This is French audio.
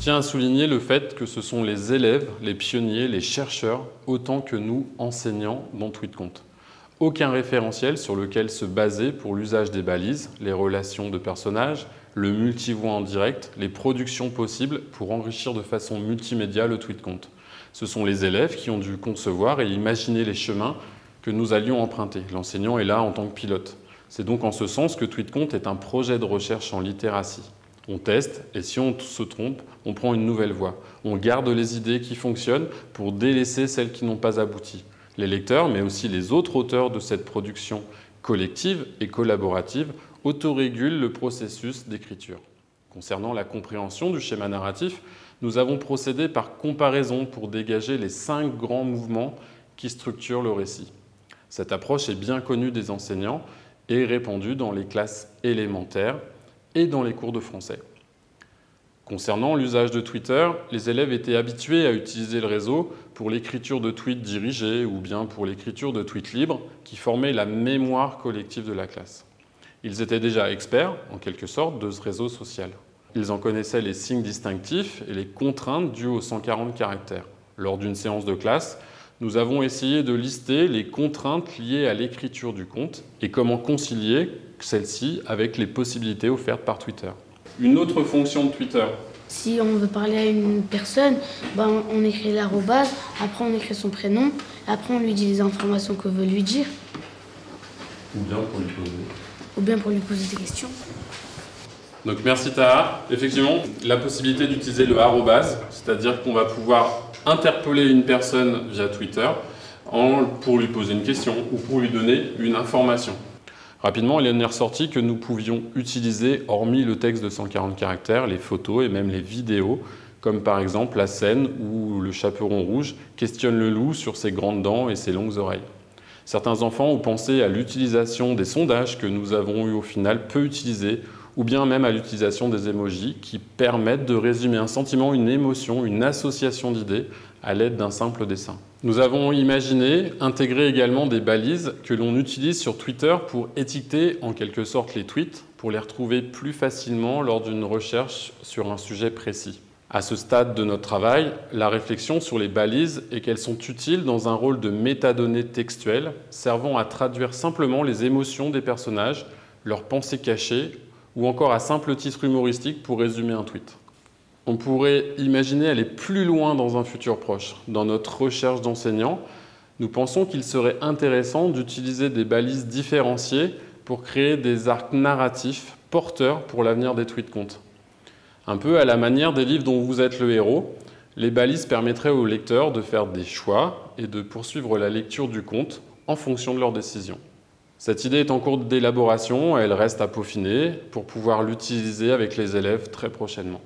tiens à souligner le fait que ce sont les élèves, les pionniers, les chercheurs, autant que nous, enseignants, dans Twittcontes. Aucun référentiel sur lequel se baser pour l'usage des balises, les relations de personnages, le multivoix en direct, les productions possibles pour enrichir de façon multimédia le Twittcontes. Ce sont les élèves qui ont dû concevoir et imaginer les chemins que nous allions emprunter. L'enseignant est là en tant que pilote. C'est donc en ce sens que Twittcontes est un projet de recherche en littératie. On teste et si on se trompe, on prend une nouvelle voie. On garde les idées qui fonctionnent pour délaisser celles qui n'ont pas abouti. Les lecteurs, mais aussi les autres auteurs de cette production collective et collaborative, autorégulent le processus d'écriture. Concernant la compréhension du schéma narratif, nous avons procédé par comparaison pour dégager les 5 grands mouvements qui structurent le récit. Cette approche est bien connue des enseignants et répandue dans les classes élémentaires et dans les cours de français. Concernant l'usage de Twitter, les élèves étaient habitués à utiliser le réseau pour l'écriture de tweets dirigés ou bien pour l'écriture de tweets libres qui formaient la mémoire collective de la classe. Ils étaient déjà experts, en quelque sorte, de ce réseau social. Ils en connaissaient les signes distinctifs et les contraintes dues aux 140 caractères. Lors d'une séance de classe, nous avons essayé de lister les contraintes liées à l'écriture du compte et comment concilier celles-ci avec les possibilités offertes par Twitter. Une autre fonction de Twitter. Si on veut parler à une personne, ben on écrit l'arrobase, après on écrit son prénom, après on lui dit les informations qu'on veut lui dire. Ou bien pour lui poser des questions. Donc merci Tara. Effectivement, la possibilité d'utiliser le arrobase, c'est-à-dire qu'on va pouvoir interpeller une personne via Twitter pour lui poser une question ou pour lui donner une information. Rapidement, il en est ressorti que nous pouvions utiliser, hormis le texte de 140 caractères, les photos et même les vidéos, comme par exemple la scène où le chaperon rouge questionne le loup sur ses grandes dents et ses longues oreilles. Certains enfants ont pensé à l'utilisation des sondages que nous avons eu au final peu utilisés, ou bien même à l'utilisation des émojis qui permettent de résumer un sentiment, une émotion, une association d'idées à l'aide d'un simple dessin. Nous avons imaginé intégrer également des balises que l'on utilise sur Twitter pour étiqueter en quelque sorte les tweets pour les retrouver plus facilement lors d'une recherche sur un sujet précis. À ce stade de notre travail, la réflexion sur les balises est qu'elles sont utiles dans un rôle de métadonnées textuelles servant à traduire simplement les émotions des personnages, leurs pensées cachées ou encore à simple titre humoristique pour résumer un tweet. On pourrait imaginer aller plus loin dans un futur proche. Dans notre recherche d'enseignants, nous pensons qu'il serait intéressant d'utiliser des balises différenciées pour créer des arcs narratifs porteurs pour l'avenir des Twittcontes. Un peu à la manière des livres dont vous êtes le héros, les balises permettraient aux lecteurs de faire des choix et de poursuivre la lecture du conte en fonction de leurs décisions. Cette idée est en cours d'élaboration, elle reste à peaufiner pour pouvoir l'utiliser avec les élèves très prochainement.